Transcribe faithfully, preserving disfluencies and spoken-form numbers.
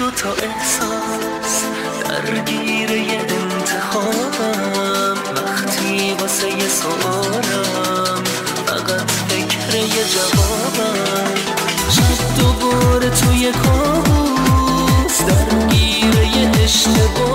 دو تا احساس درگیر یه انتخابم، وقتی واسه یه سوالم فقط فکر یه جوابم. شد دوباره توی کابوس درگیر یه اشتباه